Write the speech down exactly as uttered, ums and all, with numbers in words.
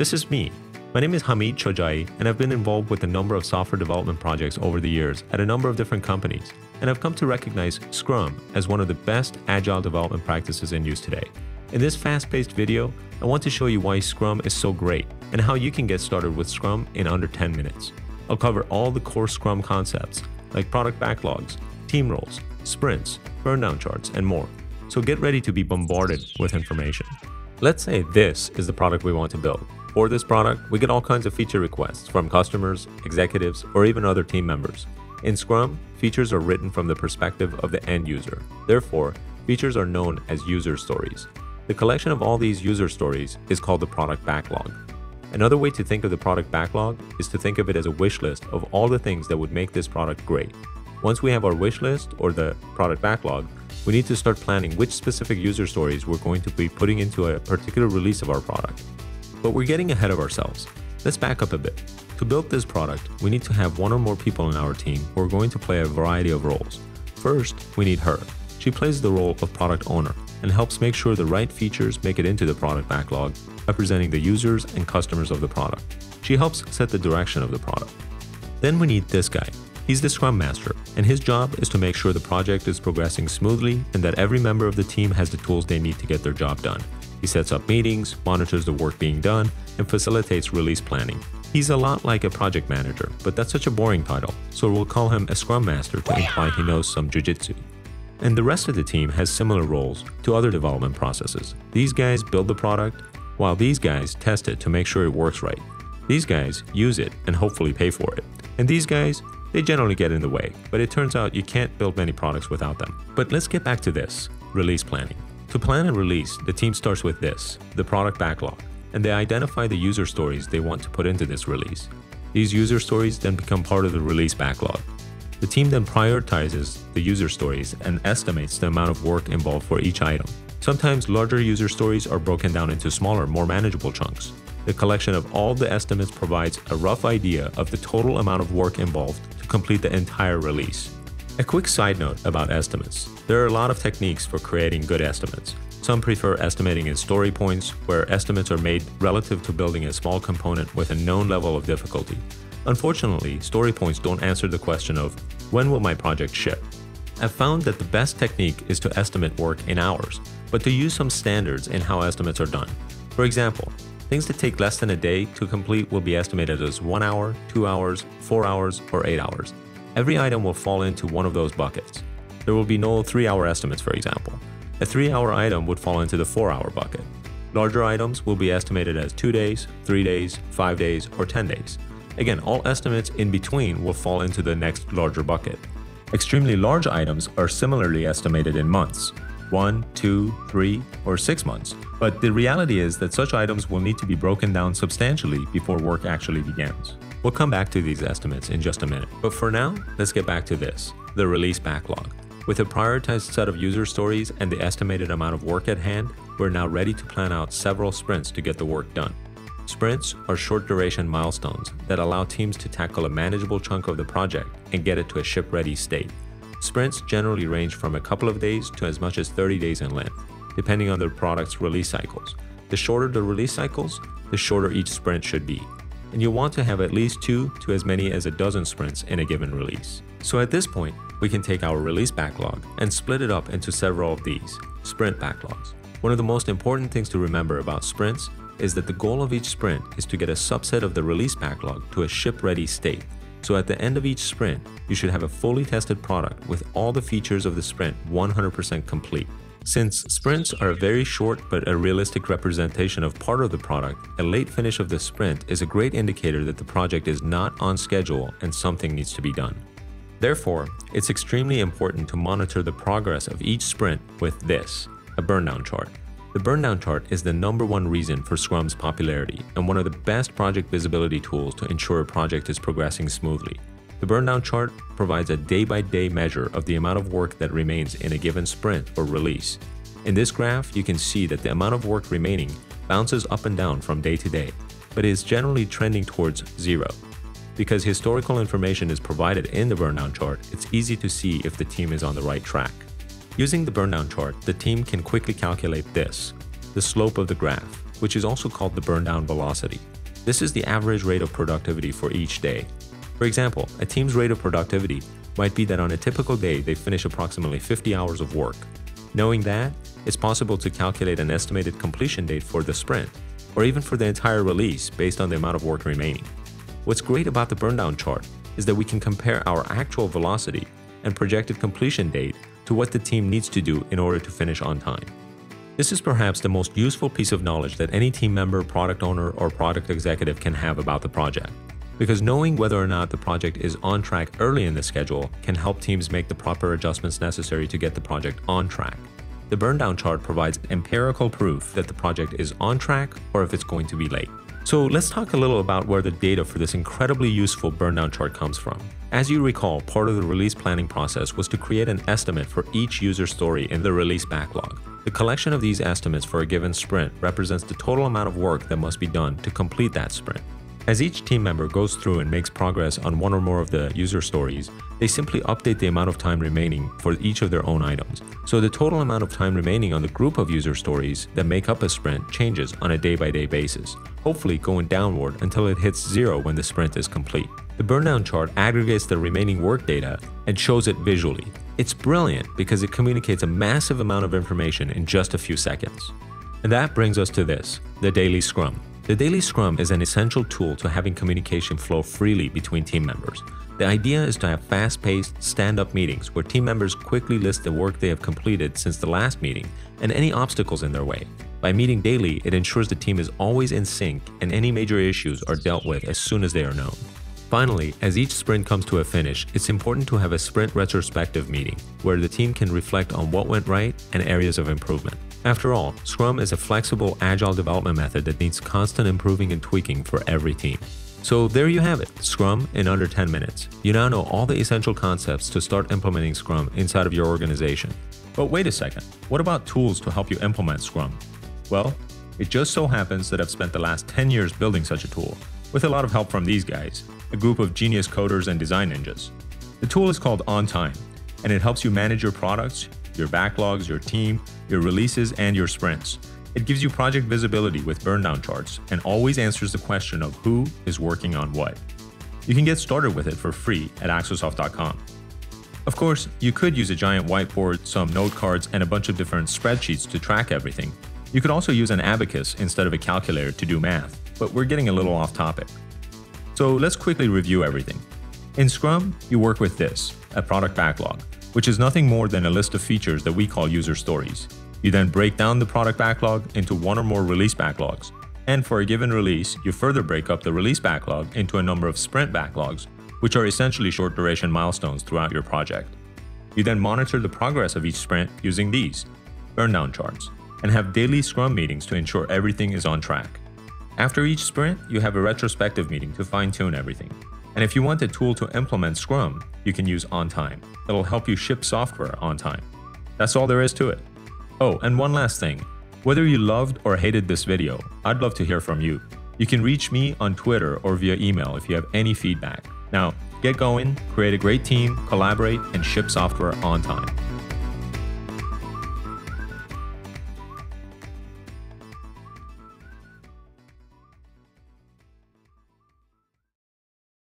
This is me. My name is Hamid Chojai, and I've been involved with a number of software development projects over the years at a number of different companies, and I've come to recognize Scrum as one of the best agile development practices in use today. In this fast-paced video, I want to show you why Scrum is so great and how you can get started with Scrum in under ten minutes. I'll cover all the core Scrum concepts like product backlogs, team roles, sprints, burn-down charts, and more. So get ready to be bombarded with information. Let's say this is the product we want to build. For this product, we get all kinds of feature requests from customers, executives, or even other team members. In Scrum, features are written from the perspective of the end user. Therefore, features are known as user stories. The collection of all these user stories is called the product backlog. Another way to think of the product backlog is to think of it as a wish list of all the things that would make this product great. Once we have our wish list or the product backlog, we need to start planning which specific user stories we're going to be putting into a particular release of our product. But we're getting ahead of ourselves. Let's back up a bit. To build this product, we need to have one or more people in our team who are going to play a variety of roles. First, we need her. She plays the role of product owner and helps make sure the right features make it into the product backlog, representing the users and customers of the product. She helps set the direction of the product. Then we need this guy. He's the Scrum Master, and his job is to make sure the project is progressing smoothly and that every member of the team has the tools they need to get their job done. He sets up meetings, monitors the work being done, and facilitates release planning. He's a lot like a project manager, but that's such a boring title, so we'll call him a Scrum Master to imply he knows some jiu-jitsu. And the rest of the team has similar roles to other development processes. These guys build the product, while these guys test it to make sure it works right. These guys use it and hopefully pay for it. And these guys, they generally get in the way, but it turns out you can't build many products without them. But let's get back to this, release planning. To plan and release, the team starts with this, the product backlog, and they identify the user stories they want to put into this release. These user stories then become part of the release backlog. The team then prioritizes the user stories and estimates the amount of work involved for each item. Sometimes larger user stories are broken down into smaller, more manageable chunks. The collection of all the estimates provides a rough idea of the total amount of work involved to complete the entire release. A quick side note about estimates. There are a lot of techniques for creating good estimates. Some prefer estimating in story points, where estimates are made relative to building a small component with a known level of difficulty. Unfortunately, story points don't answer the question of, when will my project ship? I've found that the best technique is to estimate work in hours, but to use some standards in how estimates are done. For example, things that take less than a day to complete will be estimated as one hour, two hours, four hours, or eight hours. Every item will fall into one of those buckets. There will be no three-hour estimates, for example. A three-hour item would fall into the four-hour bucket. Larger items will be estimated as two days, three days, five days, or ten days. Again, all estimates in between will fall into the next larger bucket. Extremely large items are similarly estimated in months, one, two, three, or six months. But the reality is that such items will need to be broken down substantially before work actually begins. We'll come back to these estimates in just a minute. But for now, let's get back to this, the release backlog. With a prioritized set of user stories and the estimated amount of work at hand, we're now ready to plan out several sprints to get the work done. Sprints are short-duration milestones that allow teams to tackle a manageable chunk of the project and get it to a ship-ready state. Sprints generally range from a couple of days to as much as thirty days in length, depending on the product's release cycles. The shorter the release cycles, the shorter each sprint should be. And you'll want to have at least two to as many as a dozen sprints in a given release. So at this point, we can take our release backlog and split it up into several of these, sprint backlogs. One of the most important things to remember about sprints is that the goal of each sprint is to get a subset of the release backlog to a ship-ready state. So at the end of each sprint, you should have a fully tested product with all the features of the sprint one hundred percent complete. Since sprints are a very short but a realistic representation of part of the product, a late finish of the sprint is a great indicator that the project is not on schedule and something needs to be done. Therefore, it's extremely important to monitor the progress of each sprint with this, a burn-down chart. The burn-down chart is the number one reason for Scrum's popularity and one of the best project visibility tools to ensure a project is progressing smoothly. The burn-down chart provides a day-by-day measure of the amount of work that remains in a given sprint or release. In this graph, you can see that the amount of work remaining bounces up and down from day to day, but is generally trending towards zero. Because historical information is provided in the burn-down chart, it's easy to see if the team is on the right track. Using the burn-down chart, the team can quickly calculate this, the slope of the graph, which is also called the burndown velocity. This is the average rate of productivity for each day. For example, a team's rate of productivity might be that on a typical day they finish approximately fifty hours of work. Knowing that, it's possible to calculate an estimated completion date for the sprint, or even for the entire release based on the amount of work remaining. What's great about the burndown chart is that we can compare our actual velocity and projected completion date to what the team needs to do in order to finish on time. This is perhaps the most useful piece of knowledge that any team member, product owner, or product executive can have about the project, because knowing whether or not the project is on track early in the schedule can help teams make the proper adjustments necessary to get the project on track. The burndown chart provides empirical proof that the project is on track or if it's going to be late. So let's talk a little about where the data for this incredibly useful burndown chart comes from. As you recall, part of the release planning process was to create an estimate for each user story in the release backlog. The collection of these estimates for a given sprint represents the total amount of work that must be done to complete that sprint. As each team member goes through and makes progress on one or more of the user stories, they simply update the amount of time remaining for each of their own items. So the total amount of time remaining on the group of user stories that make up a sprint changes on a day-by-day basis, hopefully going downward until it hits zero when the sprint is complete. The burndown chart aggregates the remaining work data and shows it visually. It's brilliant because it communicates a massive amount of information in just a few seconds. And that brings us to this, the daily scrum. The daily scrum is an essential tool to having communication flow freely between team members. The idea is to have fast-paced, stand-up meetings where team members quickly list the work they have completed since the last meeting and any obstacles in their way. By meeting daily, it ensures the team is always in sync and any major issues are dealt with as soon as they are known. Finally, as each sprint comes to a finish, it's important to have a sprint retrospective meeting where the team can reflect on what went right and areas of improvement. After all, Scrum is a flexible, agile development method that needs constant improving and tweaking for every team. So there you have it, Scrum in under ten minutes. You now know all the essential concepts to start implementing Scrum inside of your organization. But wait a second, what about tools to help you implement Scrum? Well, it just so happens that I've spent the last ten years building such a tool, with a lot of help from these guys, a group of genius coders and design ninjas. The tool is called OnTime, and it helps you manage your products, your backlogs, your team, your releases, and your sprints. It gives you project visibility with burndown charts and always answers the question of who is working on what. You can get started with it for free at Axosoft dot com. Of course, you could use a giant whiteboard, some note cards, and a bunch of different spreadsheets to track everything. You could also use an abacus instead of a calculator to do math, but we're getting a little off topic. So let's quickly review everything. In Scrum, you work with this, a product backlog, which is nothing more than a list of features that we call user stories. You then break down the product backlog into one or more release backlogs. And for a given release, you further break up the release backlog into a number of sprint backlogs, which are essentially short duration milestones throughout your project. You then monitor the progress of each sprint using these, burndown charts, and have daily Scrum meetings to ensure everything is on track. After each sprint, you have a retrospective meeting to fine-tune everything. And if you want a tool to implement Scrum, you can use OnTime. It'll help you ship software on time. That's all there is to it. Oh, and one last thing. Whether you loved or hated this video, I'd love to hear from you. You can reach me on Twitter or via email if you have any feedback. Now, get going, create a great team, collaborate, and ship software on time.